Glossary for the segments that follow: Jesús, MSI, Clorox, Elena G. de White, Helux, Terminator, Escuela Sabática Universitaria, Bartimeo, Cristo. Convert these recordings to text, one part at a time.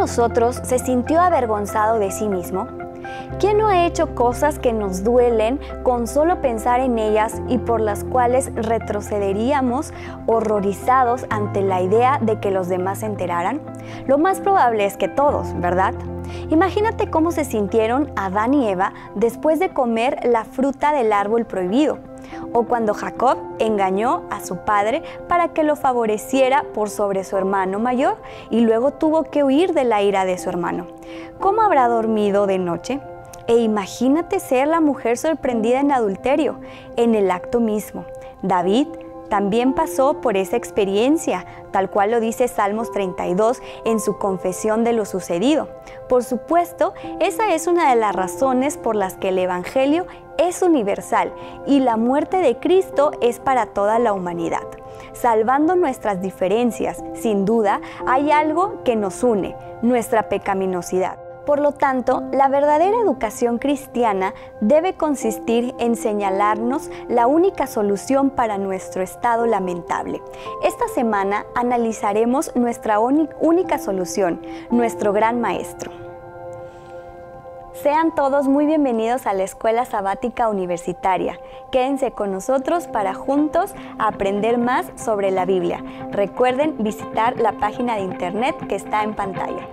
nosotros se sintió avergonzado de sí mismo? ¿Quién no ha hecho cosas que nos duelen con solo pensar en ellas y por las cuales retrocederíamos horrorizados ante la idea de que los demás se enteraran? Lo más probable es que todos, ¿verdad? Imagínate cómo se sintieron Adán y Eva después de comer la fruta del árbol prohibido, o cuando Jacob engañó a su padre para que lo favoreciera por sobre su hermano mayor y luego tuvo que huir de la ira de su hermano. ¿Cómo habrá dormido de noche? E imagínate ser la mujer sorprendida en adulterio, en el acto mismo. David también pasó por esa experiencia, tal cual lo dice Salmos 32 en su confesión de lo sucedido. Por supuesto, esa es una de las razones por las que el Evangelio es universal y la muerte de Cristo es para toda la humanidad. Salvando nuestras diferencias, sin duda, hay algo que nos une, nuestra pecaminosidad. Por lo tanto, la verdadera educación cristiana debe consistir en señalarnos la única solución para nuestro estado lamentable. Esta semana analizaremos nuestra única solución, nuestro gran maestro. Sean todos muy bienvenidos a la Escuela Sabática Universitaria. Quédense con nosotros para juntos aprender más sobre la Biblia. Recuerden visitar la página de internet que está en pantalla.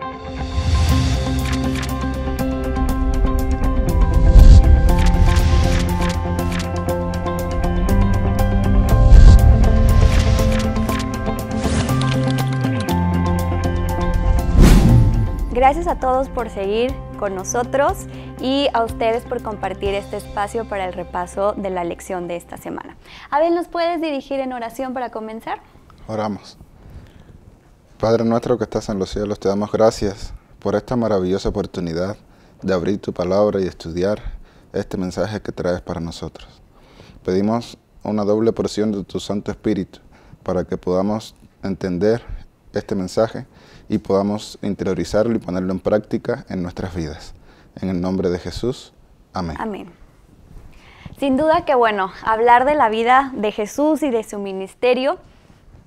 Gracias a todos por seguir con nosotros y a ustedes por compartir este espacio para el repaso de la lección de esta semana. Abel, ¿nos puedes dirigir en oración para comenzar? Oramos. Padre nuestro que estás en los cielos, te damos gracias por esta maravillosa oportunidad de abrir tu palabra y estudiar este mensaje que traes para nosotros. Pedimos una doble porción de tu Santo Espíritu para que podamos entender este mensaje y podamos interiorizarlo y ponerlo en práctica en nuestras vidas. En el nombre de Jesús. Amén. Amén. Sin duda que, bueno, hablar de la vida de Jesús y de su ministerio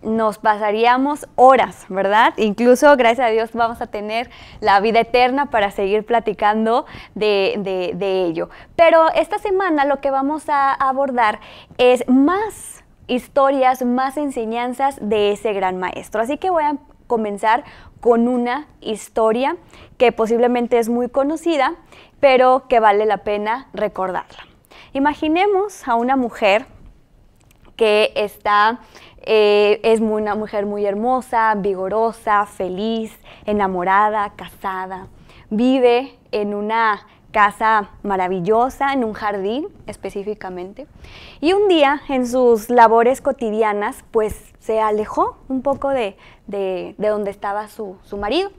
nos pasaríamos horas, ¿verdad? Incluso, gracias a Dios, vamos a tener la vida eterna para seguir platicando de ello. Pero esta semana lo que vamos a abordar es más historias, más enseñanzas de ese gran maestro. Así que voy a comenzar con una historia que posiblemente es muy conocida, pero que vale la pena recordarla. Imaginemos a una mujer que es una mujer muy hermosa, vigorosa, feliz, enamorada, casada. Vive en una casa maravillosa, en un jardín específicamente. Y un día, en sus labores cotidianas, pues se alejó un poco de donde estaba su marido.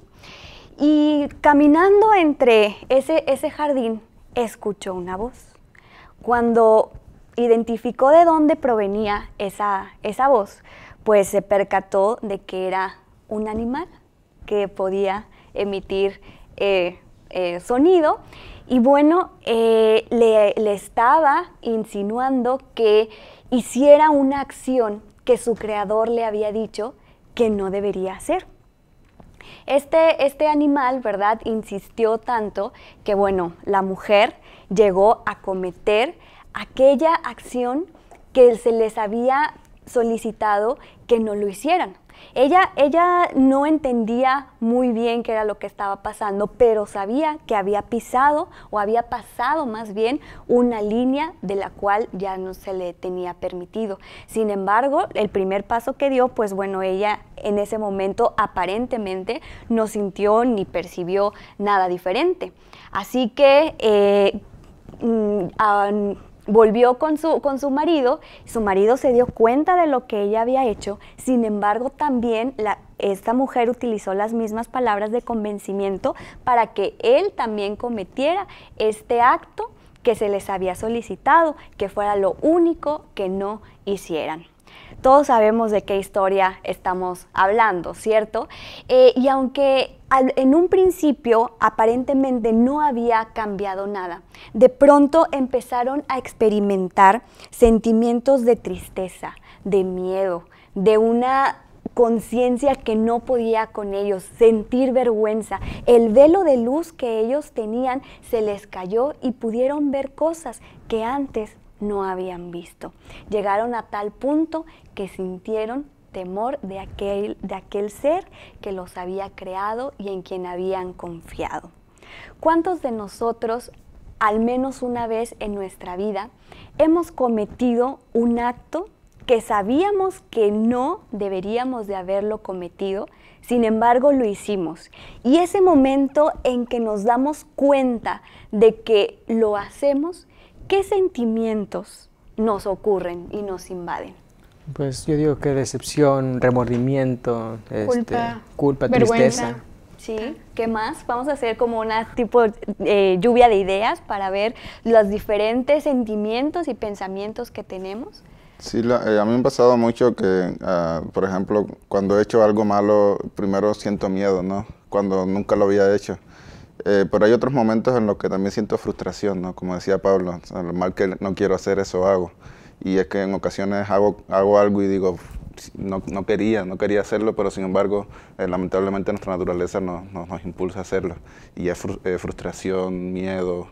Y caminando entre ese jardín, escuchó una voz. Cuando identificó de dónde provenía esa voz, pues se percató de que era un animal que podía emitir sonido. Y bueno, le estaba insinuando que hiciera una acción que su creador le había dicho que no debería hacer. Este animal, ¿verdad?, insistió tanto que, bueno, la mujer llegó a cometer aquella acción que se les había solicitado que no lo hicieran. Ella no entendía muy bien qué era lo que estaba pasando, pero sabía que había pisado, o había pasado más bien, una línea de la cual ya no se le tenía permitido. Sin embargo, el primer paso que dio, pues bueno, ella en ese momento aparentemente no sintió ni percibió nada diferente. Así que volvió con su marido. Su marido se dio cuenta de lo que ella había hecho. Sin embargo, también esta mujer utilizó las mismas palabras de convencimiento para que él también cometiera este acto que se les había solicitado, que fuera lo único que no hicieran. Todos sabemos de qué historia estamos hablando, ¿cierto? Y aunque en un principio aparentemente no había cambiado nada, de pronto empezaron a experimentar sentimientos de tristeza, de miedo, de una conciencia que no podía con ellos, sentir vergüenza. El velo de luz que ellos tenían se les cayó y pudieron ver cosas que antes no habían visto. Llegaron a tal punto que sintieron temor de aquel ser que los había creado y en quien habían confiado. ¿Cuántos de nosotros, al menos una vez en nuestra vida, hemos cometido un acto que sabíamos que no deberíamos de haberlo cometido, sin embargo lo hicimos? Y ese momento en que nos damos cuenta de que lo hacemos, ¿qué sentimientos nos ocurren y nos invaden? Pues yo digo que decepción, remordimiento, culpa, vergüenza, tristeza. Sí, ¿qué más? Vamos a hacer como una tipo lluvia de ideas para ver los diferentes sentimientos y pensamientos que tenemos. Sí, a mí me ha pasado mucho que, por ejemplo, cuando he hecho algo malo, primero siento miedo, ¿no? Cuando nunca lo había hecho. Pero hay otros momentos en los que también siento frustración, ¿no? Como decía Pablo, o sea, lo mal que no quiero hacer, eso hago. Y es que en ocasiones hago algo y digo, no quería hacerlo, pero sin embargo, lamentablemente nuestra naturaleza nos impulsa a hacerlo. Y es frustración, miedo,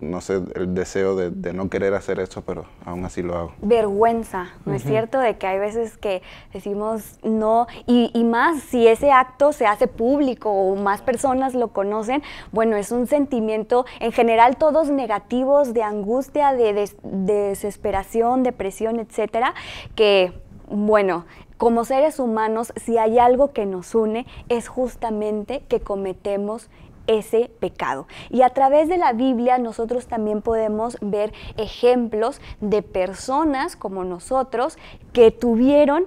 no sé, el deseo de no querer hacer eso, pero aún así lo hago. Vergüenza, ¿no es cierto? De que hay veces que decimos no, y más si ese acto se hace público o más personas lo conocen, bueno, es un sentimiento en general todos negativos, de angustia, de desesperación, depresión, etcétera, que, bueno, como seres humanos, si hay algo que nos une, es justamente que cometemos ese pecado. Y a través de la Biblia nosotros también podemos ver ejemplos de personas como nosotros que tuvieron,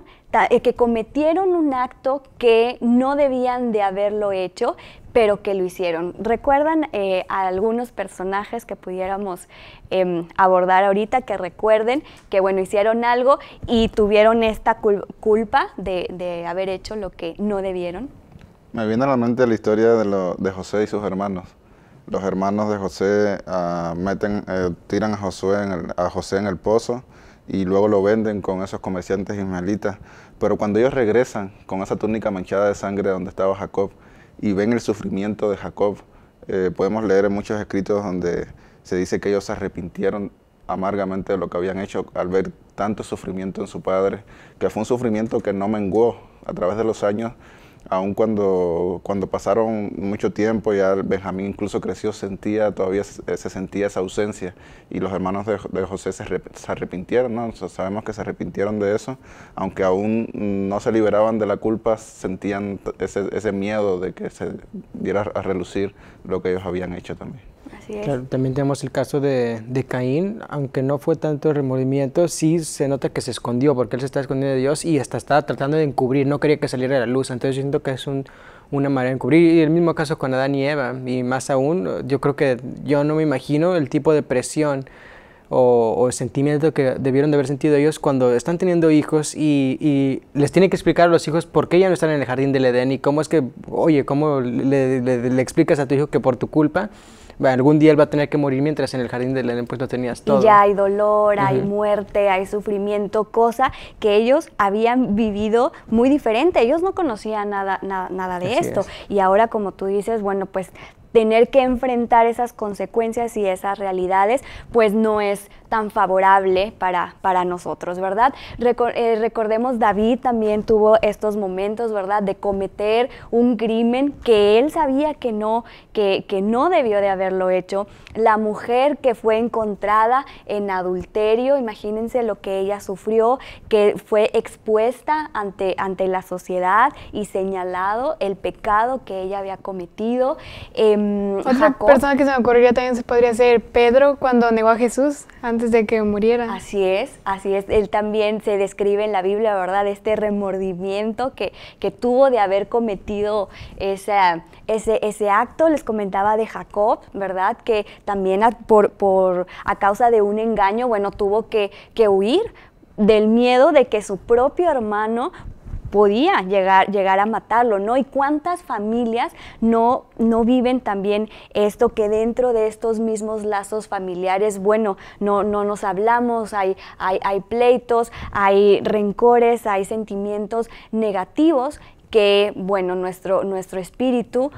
que cometieron un acto que no debían de haberlo hecho, pero que lo hicieron. ¿Recuerdan a algunos personajes que pudiéramos abordar ahorita, que recuerden que, bueno, hicieron algo y tuvieron esta culpa de haber hecho lo que no debieron? Me viene a la mente la historia de José y sus hermanos. Los hermanos de José tiran a José en el pozo y luego lo venden con esos comerciantes ismaelitas. Pero cuando ellos regresan con esa túnica manchada de sangre donde estaba Jacob y ven el sufrimiento de Jacob, podemos leer en muchos escritos donde se dice que ellos se arrepintieron amargamente de lo que habían hecho al ver tanto sufrimiento en su padre, que fue un sufrimiento que no menguó a través de los años. Aun cuando pasaron mucho tiempo, ya Benjamín incluso creció, todavía se sentía esa ausencia, y los hermanos de José se arrepintieron, ¿no? O sea, sabemos que se arrepintieron de eso, aunque aún no se liberaban de la culpa, sentían ese miedo de que se diera a relucir lo que ellos habían hecho también. Así es. Claro, también tenemos el caso de Caín, aunque no fue tanto remordimiento, sí se nota que se escondió, porque él se estaba escondiendo de Dios y hasta estaba tratando de encubrir, no quería que saliera a la luz. Entonces yo siento que es una manera de encubrir. Y el mismo caso con Adán y Eva, y más aún, yo creo que yo no me imagino el tipo de presión o sentimiento que debieron de haber sentido ellos cuando están teniendo hijos y les tienen que explicar a los hijos por qué ya no están en el jardín del Edén y cómo es que, oye, cómo le explicas a tu hijo que por tu culpa algún día él va a tener que morir, mientras en el jardín del Edén pues lo tenías todo. Y ya hay dolor, hay muerte, hay sufrimiento, cosa que ellos habían vivido muy diferente. Ellos no conocían nada de esto. Y ahora, como tú dices, bueno, pues tener que enfrentar esas consecuencias y esas realidades, pues no es tan favorable para nosotros, ¿verdad? Recordemos, David también tuvo estos momentos, ¿verdad?, de cometer un crimen que él sabía que no debió de haberlo hecho. La mujer que fue encontrada en adulterio, imagínense lo que ella sufrió, que fue expuesta ante la sociedad y señalado el pecado que ella había cometido. Otra persona que se me ocurriría también podría ser Pedro, cuando negó a Jesús antes de que muriera. Así es, él también se describe en la Biblia, ¿verdad?, este remordimiento que tuvo de haber cometido ese acto. Les comentaba de Jacob, ¿verdad?, que también a causa de un engaño, bueno, tuvo que huir del miedo de que su propio hermano podía llegar a matarlo, ¿no? Y cuántas familias no viven también esto, que dentro de estos mismos lazos familiares, bueno, no nos hablamos, hay pleitos, hay rencores, hay sentimientos negativos que, bueno, nuestro espíritu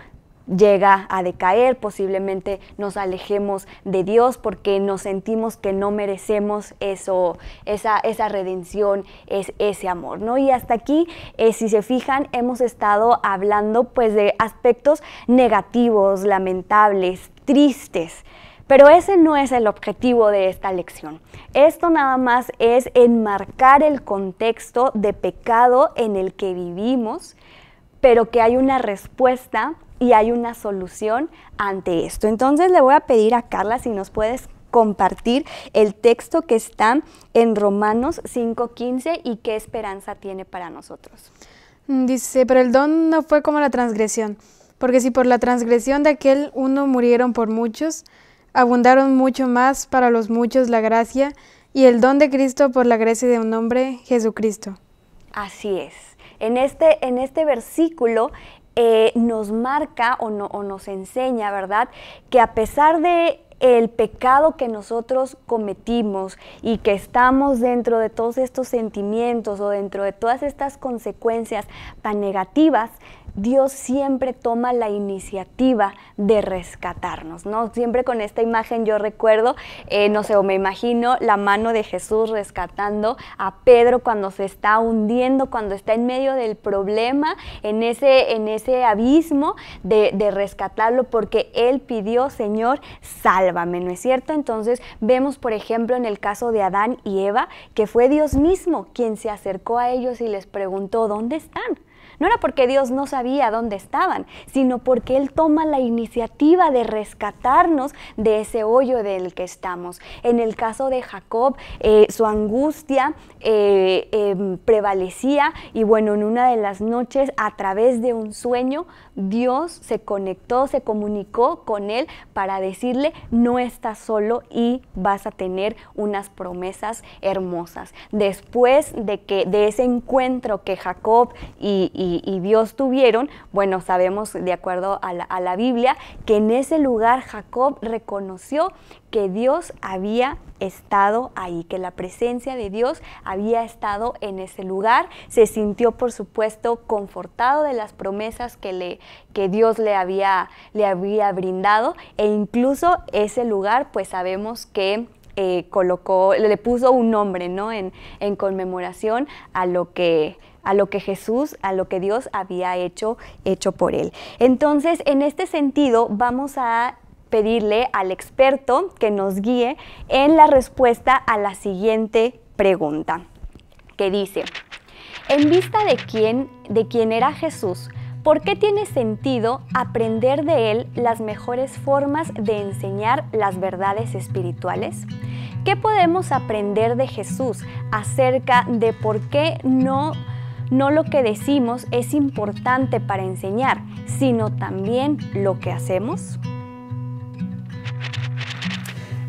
llega a decaer, posiblemente nos alejemos de Dios porque nos sentimos que no merecemos esa redención, ese amor, ¿no? Y hasta aquí, si se fijan, hemos estado hablando pues de aspectos negativos, lamentables, tristes. Pero ese no es el objetivo de esta lección. Esto nada más es enmarcar el contexto de pecado en el que vivimos, pero que hay una respuesta y hay una solución ante esto. Entonces le voy a pedir a Carla si nos puedes compartir el texto que está en Romanos 5:15 y qué esperanza tiene para nosotros. Dice, pero el don no fue como la transgresión, porque si por la transgresión de aquel uno murieron por muchos, abundaron mucho más para los muchos la gracia y el don de Cristo por la gracia de un hombre, Jesucristo. Así es. En este versículo nos marca o nos enseña, ¿verdad?, que a pesar de el pecado que nosotros cometimos y que estamos dentro de todos estos sentimientos o dentro de todas estas consecuencias tan negativas, Dios siempre toma la iniciativa de rescatarnos, ¿no? Siempre con esta imagen yo recuerdo, no sé, o me imagino la mano de Jesús rescatando a Pedro cuando se está hundiendo, cuando está en medio del problema, en ese abismo de rescatarlo porque él pidió, Señor, sálvame, ¿no es cierto? Entonces vemos, por ejemplo, en el caso de Adán y Eva, que fue Dios mismo quien se acercó a ellos y les preguntó, ¿dónde están? No era porque Dios no sabía dónde estaban, sino porque Él toma la iniciativa de rescatarnos de ese hoyo del que estamos. En el caso de Jacob, su angustia prevalecía y bueno, en una de las noches, a través de un sueño, Dios se conectó, se comunicó con él para decirle, no estás solo y vas a tener unas promesas hermosas. Después de ese encuentro que Jacob y Dios tuvieron, bueno, sabemos de acuerdo a la Biblia que en ese lugar Jacob reconoció que Dios había estado ahí, que la presencia de Dios había estado en ese lugar. Se sintió, por supuesto, confortado de las promesas que Dios le había brindado, e incluso ese lugar, pues sabemos que le puso un nombre, ¿no?, en conmemoración a lo que Jesús, a lo que Dios había hecho por él. Entonces, en este sentido, vamos a pedirle al experto que nos guíe en la respuesta a la siguiente pregunta, que dice, en vista de quién era Jesús, ¿por qué tiene sentido aprender de él las mejores formas de enseñar las verdades espirituales? ¿Qué podemos aprender de Jesús acerca de por qué no lo que decimos es importante para enseñar, sino también lo que hacemos?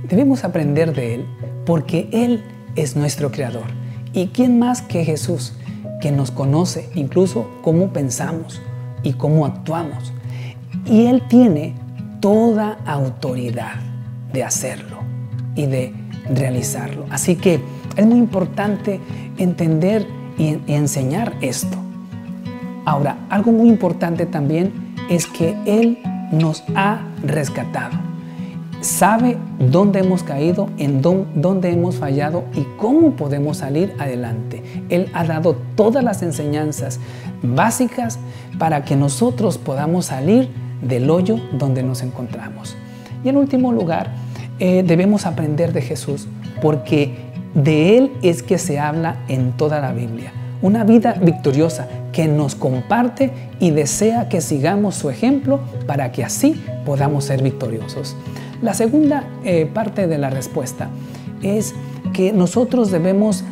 Debemos aprender de él porque él es nuestro creador. ¿Y quién más que Jesús, que nos conoce incluso cómo pensamos y cómo actuamos? Y él tiene toda autoridad de hacerlo y de realizarlo. Así que es muy importante entender y enseñar esto. Ahora, algo muy importante también es que él nos ha rescatado. Sabe dónde hemos caído, en dónde hemos fallado y cómo podemos salir adelante. Él ha dado todas las enseñanzas básicas para que nosotros podamos salir del hoyo donde nos encontramos. Y en último lugar, debemos aprender de Jesús porque de él es que se habla en toda la Biblia. Una vida victoriosa que nos comparte y desea que sigamos su ejemplo para que así podamos ser victoriosos. La segunda parte de la respuesta es que nosotros debemos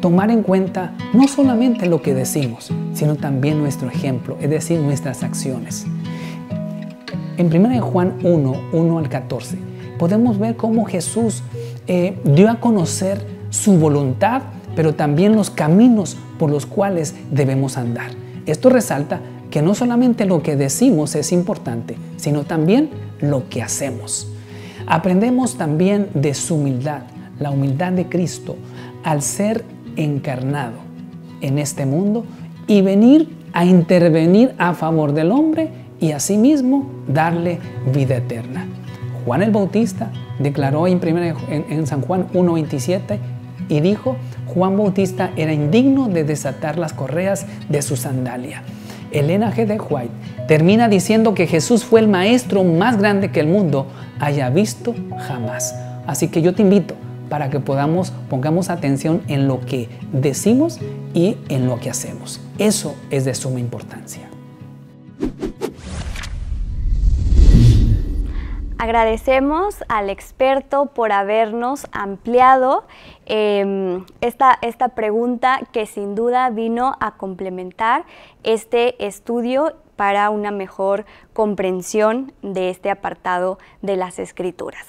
tomar en cuenta no solamente lo que decimos, sino también nuestro ejemplo, es decir, nuestras acciones. En 1 Juan 1:1-14, podemos ver cómo Jesús dio a conocer su voluntad pero también los caminos por los cuales debemos andar. Esto resalta que no solamente lo que decimos es importante, sino también lo que hacemos. Aprendemos también de su humildad, la humildad de Cristo, al ser encarnado en este mundo y venir a intervenir a favor del hombre y asimismo darle vida eterna. Juan el Bautista declaró en San Juan 1:27 y dijo: Juan Bautista era indigno de desatar las correas de su sandalia. Elena G. de White termina diciendo que Jesús fue el maestro más grande que el mundo haya visto jamás. Así que yo te invito para que pongamos atención en lo que decimos y en lo que hacemos. Eso es de suma importancia. Agradecemos al experto por habernos ampliado esta pregunta que sin duda vino a complementar este estudio para una mejor comprensión de este apartado de las Escrituras.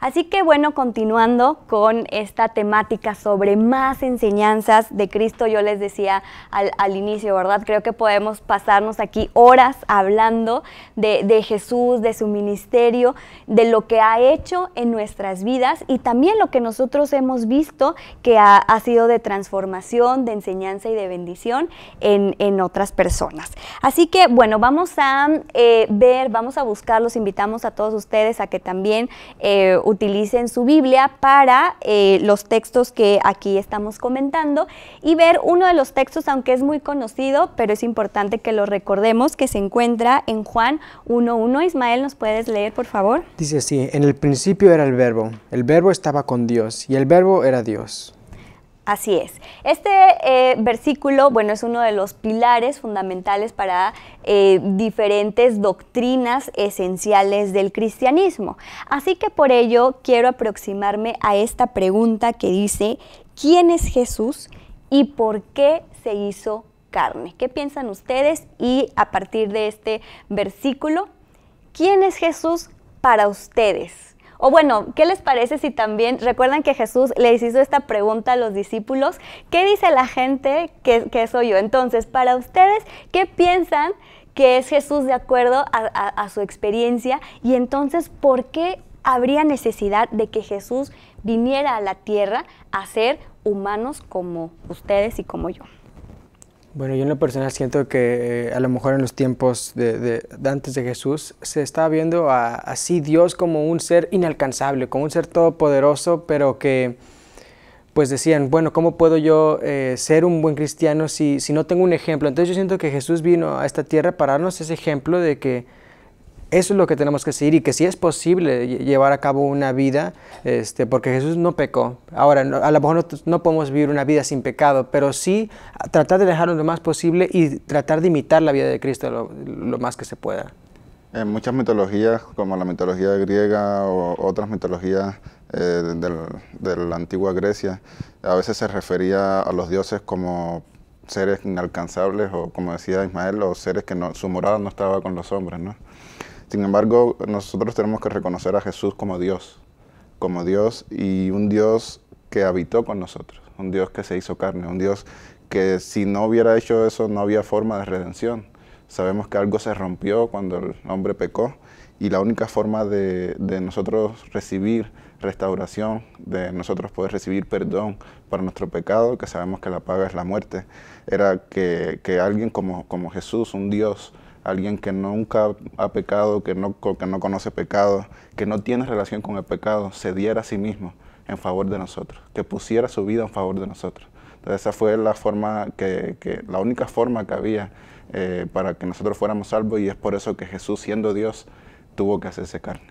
Así que bueno, continuando con esta temática sobre más enseñanzas de Cristo, yo les decía al inicio, ¿verdad? Creo que podemos pasarnos aquí horas hablando de Jesús, de su ministerio, de lo que ha hecho en nuestras vidas y también lo que nosotros hemos visto que ha sido de transformación, de enseñanza y de bendición en otras personas. Así que bueno, vamos a vamos a buscar, los invitamos a todos ustedes a que también utilicen su Biblia para los textos que aquí estamos comentando y ver uno de los textos, aunque es muy conocido, pero es importante que lo recordemos, que se encuentra en Juan 1:1. Ismael, ¿nos puedes leer, por favor? Dice así: en el principio era el verbo estaba con Dios y el verbo era Dios. Así es. Este versículo, bueno, es uno de los pilares fundamentales para diferentes doctrinas esenciales del cristianismo. Así que por ello quiero aproximarme a esta pregunta que dice: ¿quién es Jesús y por qué se hizo carne? ¿Qué piensan ustedes? Y a partir de este versículo, ¿quién es Jesús para ustedes? O bueno, ¿qué les parece si también recuerdan que Jesús les hizo esta pregunta a los discípulos? ¿Qué dice la gente que soy yo? Entonces, para ustedes, ¿qué piensan que es Jesús de acuerdo a su experiencia? Y entonces, ¿por qué habría necesidad de que Jesús viniera a la tierra a ser humanos como ustedes y como yo? Bueno, yo en lo personal siento que a lo mejor en los tiempos de antes de Jesús se estaba viendo así Dios como un ser inalcanzable, como un ser todopoderoso, pero que pues decían, bueno, ¿cómo puedo yo ser un buen cristiano si no tengo un ejemplo? Entonces yo siento que Jesús vino a esta tierra para darnos ese ejemplo de que eso es lo que tenemos que seguir y que sí es posible llevar a cabo una vida, porque Jesús no pecó. Ahora, a lo mejor no podemos vivir una vida sin pecado, pero sí tratar de dejarlo lo más posible y tratar de imitar la vida de Cristo lo más que se pueda. En muchas mitologías, como la mitología griega o otras mitologías de la antigua Grecia, a veces se refería a los dioses como seres inalcanzables o, como decía Ismael, o seres que su morada no estaba con los hombres, ¿no? Sin embargo, nosotros tenemos que reconocer a Jesús como Dios y un Dios que habitó con nosotros, un Dios que se hizo carne, un Dios que si no hubiera hecho eso no había forma de redención. Sabemos que algo se rompió cuando el hombre pecó y la única forma de nosotros recibir restauración, de nosotros poder recibir perdón para nuestro pecado, que sabemos que la paga es la muerte, era que alguien como Jesús, un Dios, alguien que nunca ha pecado, que no conoce pecado, que no tiene relación con el pecado, se diera a sí mismo en favor de nosotros, que pusiera su vida en favor de nosotros. Entonces esa fue la forma la única forma que había para que nosotros fuéramos salvos y es por eso que Jesús, siendo Dios, tuvo que hacerse carne.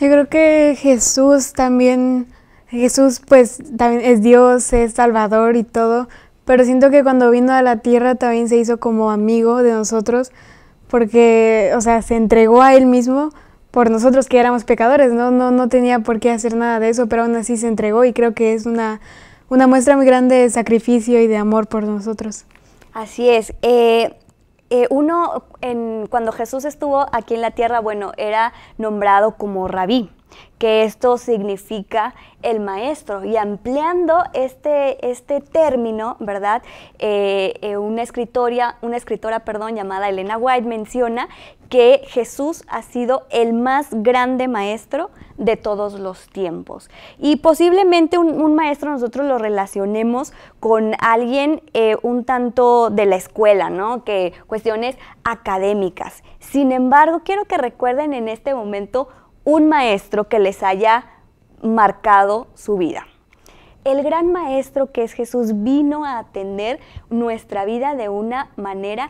Yo creo que Jesús también es Dios, es Salvador y todo, pero siento que cuando vino a la tierra también se hizo como amigo de nosotros, porque, o sea, se entregó a él mismo por nosotros que éramos pecadores, ¿no? No tenía por qué hacer nada de eso, pero aún así se entregó y creo que es una muestra muy grande de sacrificio y de amor por nosotros. Así es. Cuando Jesús estuvo aquí en la tierra, bueno, era nombrado como rabí. que esto significa el maestro. Y ampliando este término, ¿verdad? Una escritora, llamada Elena White menciona que Jesús ha sido el más grande maestro de todos los tiempos. Y posiblemente un maestro nosotros lo relacionemos con alguien un tanto de la escuela, ¿no? Que cuestiones académicas. Sin embargo, quiero que recuerden en este momento un maestro que les haya marcado su vida. El gran maestro que es Jesús vino a atender nuestra vida de una manera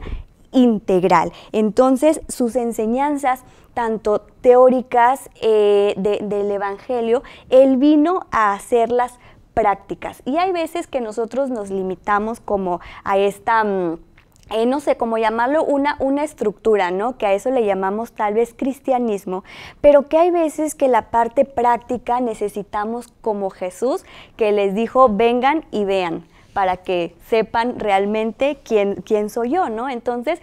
integral. Entonces, sus enseñanzas, tanto teóricas del Evangelio, él vino a hacerlas prácticas. Y hay veces que nosotros nos limitamos como a esta... no sé cómo llamarlo, una estructura, ¿no? Que a eso le llamamos tal vez cristianismo, pero que hay veces que la parte práctica necesitamos como Jesús, que les dijo, vengan y vean, para que sepan realmente quién soy yo, ¿no? Entonces,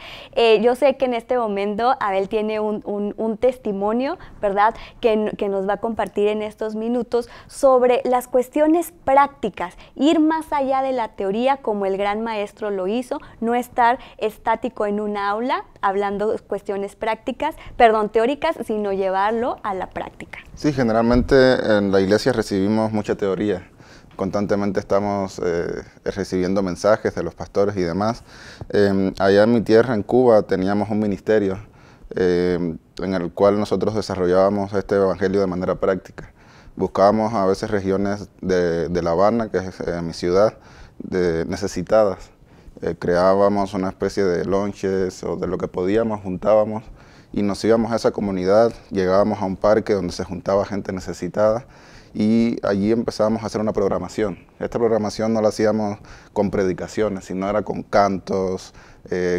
yo sé que en este momento Abel tiene un testimonio, ¿verdad?, que nos va a compartir en estos minutos sobre las cuestiones prácticas, ir más allá de la teoría como el gran maestro lo hizo, no estar estático en un aula hablando cuestiones teóricas, sino llevarlo a la práctica. Sí, generalmente en la iglesia recibimos mucha teoría. Constantemente estamos recibiendo mensajes de los pastores y demás. Allá en mi tierra, en Cuba, teníamos un ministerio en el cual nosotros desarrollábamos este evangelio de manera práctica. Buscábamos a veces regiones de La Habana, que es mi ciudad, necesitadas. Creábamos una especie de lonches o de lo que podíamos, juntábamos y nos íbamos a esa comunidad, llegábamos a un parque donde se juntaba gente necesitada y allí empezábamos a hacer una programación. Esta programación no la hacíamos con predicaciones, sino era con cantos,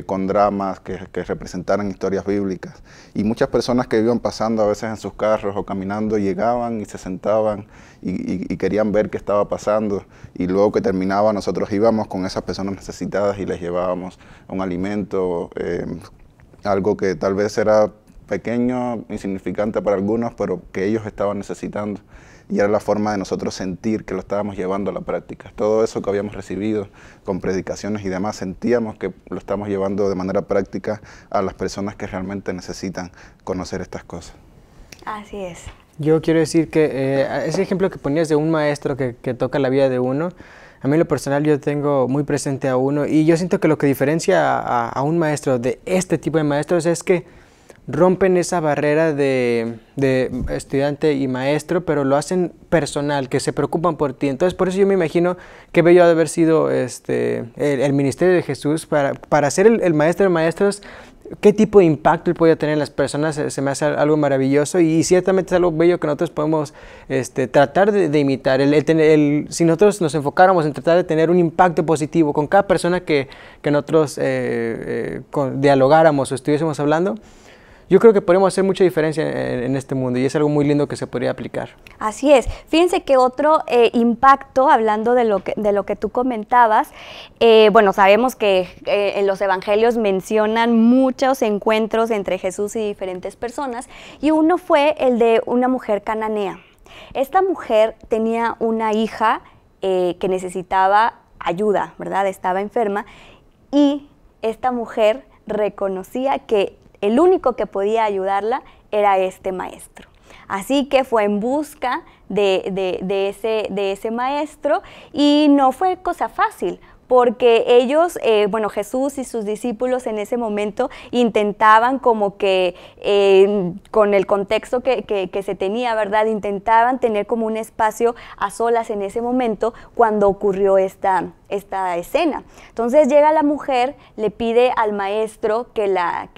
con dramas que representaran historias bíblicas. Y muchas personas que iban pasando a veces en sus carros o caminando llegaban y se sentaban y querían ver qué estaba pasando. Y luego que terminaba nosotros íbamos con esas personas necesitadas y les llevábamos un alimento, algo que tal vez era pequeño, insignificante para algunos, pero que ellos estaban necesitando. Y era la forma de nosotros sentir que lo estábamos llevando a la práctica. Todo eso que habíamos recibido con predicaciones y demás, sentíamos que lo estamos llevando de manera práctica a las personas que realmente necesitan conocer estas cosas. Así es. Yo quiero decir que ese ejemplo que ponías de un maestro que toca la vida de uno, a mí en lo personal yo tengo muy presente a uno, y yo siento que lo que diferencia a un maestro de este tipo de maestros es que rompen esa barrera de estudiante y maestro, pero lo hacen personal, que se preocupan por ti. Entonces, por eso yo me imagino que bello ha de haber sido el ministerio de Jesús para ser el maestro de maestros. ¿Qué tipo de impacto él podía tener en las personas? Se me hace algo maravilloso y ciertamente es algo bello que nosotros podemos tratar de imitar. Si nosotros nos enfocáramos en tratar de tener un impacto positivo con cada persona que nosotros dialogáramos o estuviésemos hablando, yo creo que podemos hacer mucha diferencia en este mundo y es algo muy lindo que se podría aplicar. Así es. Fíjense que otro impacto, hablando de lo que tú comentabas, bueno, sabemos que en los evangelios mencionan muchos encuentros entre Jesús y diferentes personas, y uno fue el de una mujer cananea. Esta mujer tenía una hija que necesitaba ayuda, ¿verdad? Estaba enferma, y esta mujer reconocía que el único que podía ayudarla era este maestro. Así que fue en busca de ese maestro, y no fue cosa fácil, porque ellos, bueno, Jesús y sus discípulos en ese momento intentaban como que, con el contexto que se tenía, ¿verdad? Intentaban tener como un espacio a solas en ese momento cuando ocurrió esta escena. Entonces llega la mujer, le pide al maestro que la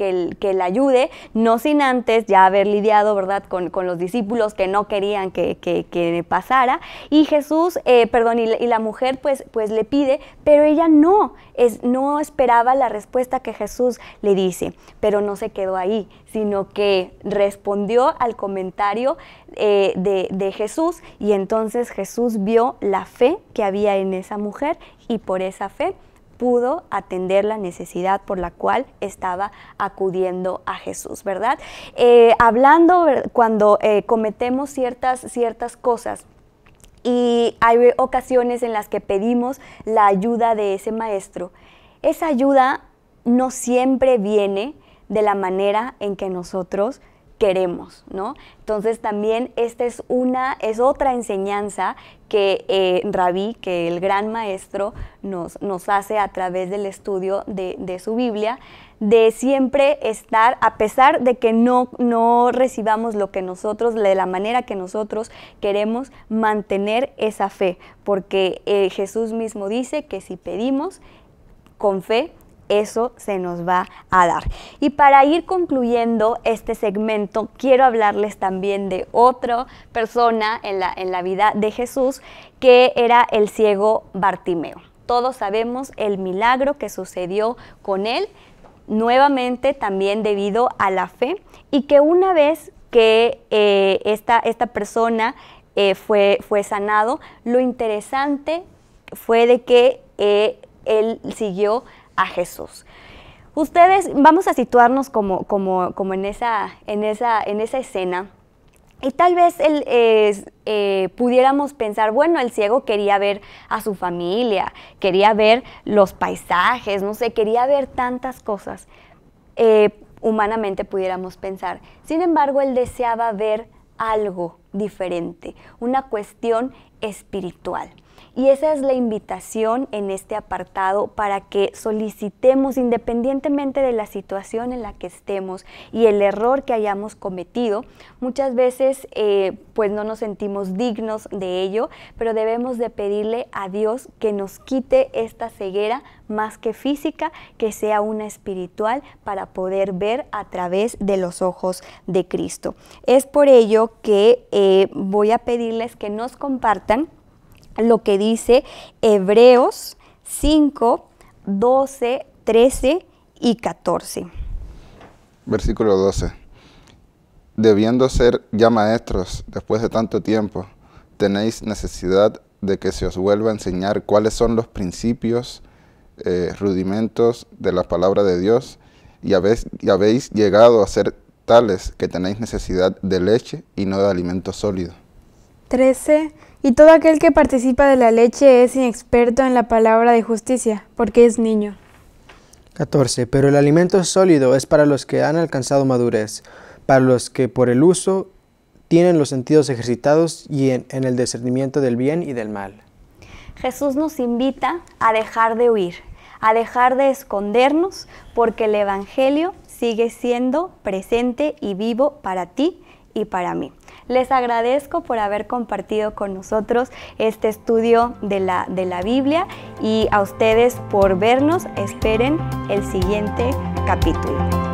ayude, no sin antes ya haber lidiado, ¿verdad?, con los discípulos que no querían que pasara, y Jesús, y la mujer pues le pide, pero ella no esperaba la respuesta que Jesús le dice, pero no se quedó ahí, sino que respondió al comentario de Jesús, y entonces Jesús vio la fe que había en esa mujer, y por esa fe pudo atender la necesidad por la cual estaba acudiendo a Jesús, ¿verdad? Hablando cuando cometemos ciertas cosas, y hay ocasiones en las que pedimos la ayuda de ese maestro, esa ayuda no siempre viene de la manera en que nosotros queremos, ¿no? Entonces también esta es otra enseñanza que Rabí, que el gran maestro nos hace a través del estudio de su Biblia, de siempre estar, a pesar de que no recibamos lo que nosotros, de la manera que nosotros queremos, mantener esa fe, porque Jesús mismo dice que si pedimos con fe, eso se nos va a dar. Y para ir concluyendo este segmento, quiero hablarles también de otra persona en la vida de Jesús, que era el ciego Bartimeo. Todos sabemos el milagro que sucedió con él, nuevamente también debido a la fe, y que una vez que esta persona fue sanado, lo interesante fue de que él siguió a Jesús. Ustedes, vamos a situarnos como en esa escena, y tal vez pudiéramos pensar, bueno, el ciego quería ver a su familia, quería ver los paisajes, no sé, quería ver tantas cosas. Humanamente pudiéramos pensar. Sin embargo, él deseaba ver algo diferente, una cuestión espiritual. Y esa es la invitación en este apartado, para que solicitemos, independientemente de la situación en la que estemos y el error que hayamos cometido. Muchas veces pues no nos sentimos dignos de ello, pero debemos de pedirle a Dios que nos quite esta ceguera, más que física, que sea una espiritual, para poder ver a través de los ojos de Cristo. Es por ello que voy a pedirles que nos compartan lo que dice Hebreos 5, 12, 13 y 14. Versículo 12. Debiendo ser ya maestros después de tanto tiempo, tenéis necesidad de que se os vuelva a enseñar cuáles son los principios, rudimentos de la palabra de Dios, y habéis llegado a ser tales que tenéis necesidad de leche y no de alimento sólido. 13. Y todo aquel que participa de la leche es inexperto en la palabra de justicia, porque es niño. 14. Pero el alimento sólido es para los que han alcanzado madurez, para los que por el uso tienen los sentidos ejercitados y en el discernimiento del bien y del mal. Jesús nos invita a dejar de huir, a dejar de escondernos, porque el Evangelio sigue siendo presente y vivo para ti y para mí. Les agradezco por haber compartido con nosotros este estudio de la Biblia, y a ustedes por vernos. Esperen el siguiente capítulo.